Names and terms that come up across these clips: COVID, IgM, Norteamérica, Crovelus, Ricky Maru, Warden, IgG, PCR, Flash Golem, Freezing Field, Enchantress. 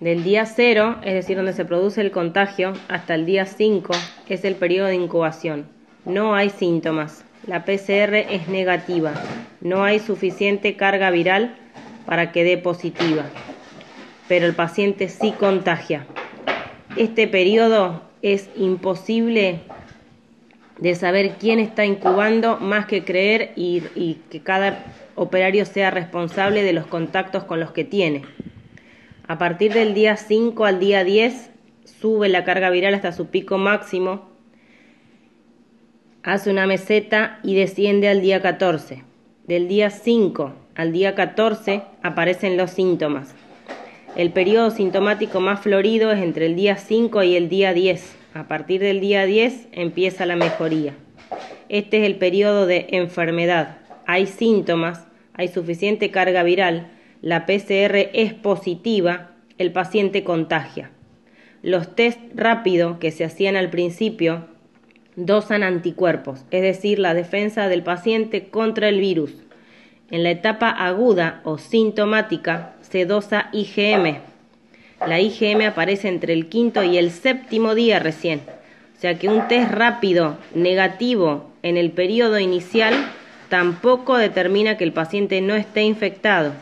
Del día 0, es decir, donde se produce el contagio, hasta el día 5 es el periodo de incubación. No hay síntomas. La PCR es negativa. No hay suficiente carga viral para que dé positiva. Pero el paciente sí contagia. Este periodo es imposible de saber quién está incubando, más que creer y que cada operario sea responsable de los contactos con los que tiene. A partir del día 5 al día 10 sube la carga viral hasta su pico máximo, hace una meseta y desciende al día 14. Del día 5 al día 14 aparecen los síntomas. El periodo sintomático más florido es entre el día 5 y el día 10. A partir del día 10 empieza la mejoría. Este es el periodo de enfermedad. Hay síntomas, hay suficiente carga viral, la PCR es positiva, el paciente contagia. Los test rápido que se hacían al principio dosan anticuerpos, es decir, la defensa del paciente contra el virus. En la etapa aguda o sintomática se dosa IgM. La IgM aparece entre el quinto y el séptimo día recién. O sea que un test rápido negativo en el periodo inicial tampoco determina que el paciente no esté infectado,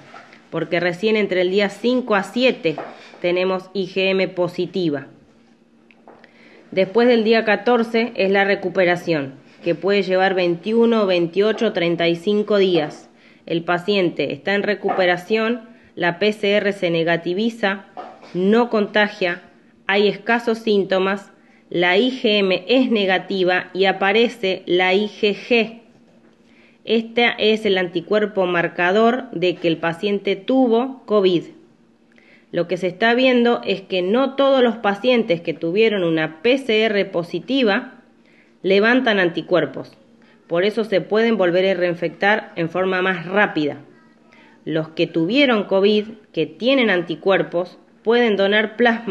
porque recién entre el día 5 a 7 tenemos IgM positiva. Después del día 14 es la recuperación, que puede llevar 21, 28, 35 días. El paciente está en recuperación, la PCR se negativiza, no contagia, hay escasos síntomas, la IgM es negativa y aparece la IgG. Este es el anticuerpo marcador de que el paciente tuvo COVID. Lo que se está viendo es que no todos los pacientes que tuvieron una PCR positiva levantan anticuerpos. Por eso se pueden volver a reinfectar en forma más rápida. Los que tuvieron COVID, que tienen anticuerpos, pueden donar plasma.